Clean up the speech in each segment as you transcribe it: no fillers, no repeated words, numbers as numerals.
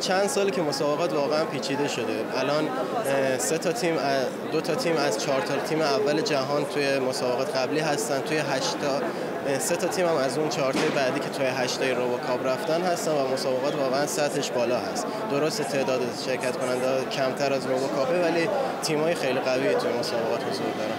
چند سالی که مسابقات واقعا پیچیده شده. الان سه تا تیم، دو تا تیم از چهار تا تیم اول جهان توی مسابقات قبلی هستن، توی 8 تا سه تا تیم هم از اون 4 تا بعدی که توی 8 تا روبوکاپ رفتن هستن و مسابقات واقعا سطحش بالا هست. درسته تعداد شرکت کننده کمتر از روبوکاپه، ولی تیمای خیلی قوی توی مسابقات حضور دارن.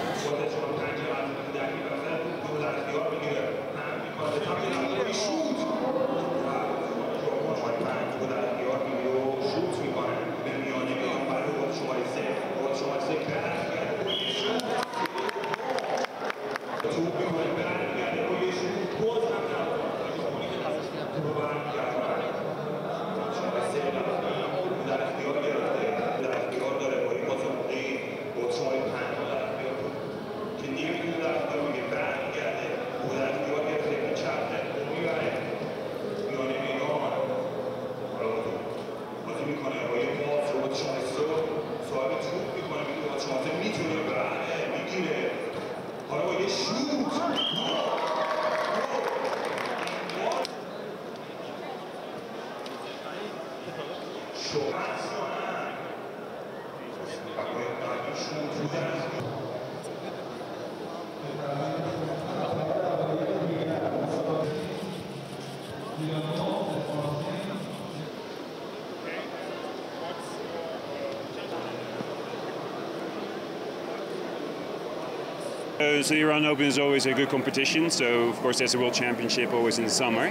So the Iran Open is always a good competition, so of course there's a World Championship always in the summer,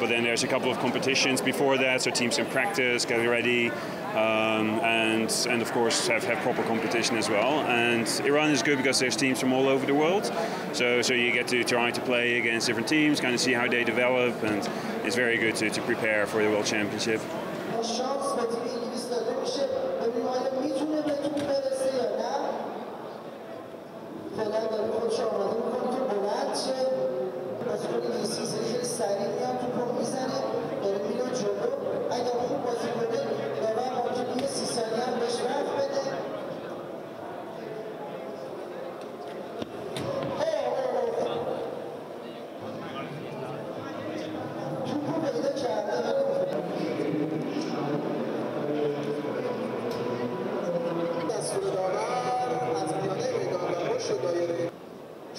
but then there's a couple of competitions before that, so teams can practice, get ready, and of course have proper competition as well. And Iran is good because there's teams from all over the world, so you get to try to play against different teams, kind of see how they develop, and it's very good to prepare for the World Championship.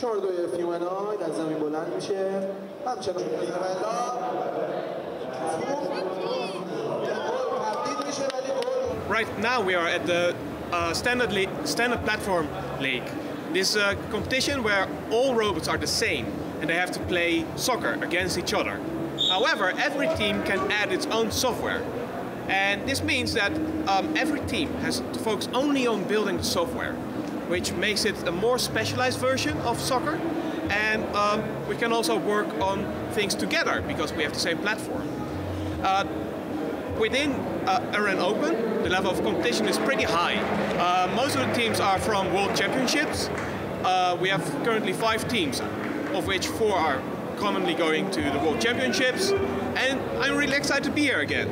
شوردوی فیومنای در زمین بلند میشه. همچنان Right now we are at the Standard Platform League. This competition where all robots are the same and they have to play soccer against each other. However, every team can add its own software. And this means that every team has to focus only on building the software, which makes it a more specialized version of soccer. And we can also work on things together because we have the same platform. Within Iran Open, the level of competition is pretty high. Most of the teams are from World Championships. We have currently 5 teams, of which 4 are commonly going to the World Championships. And I'm really excited to be here again.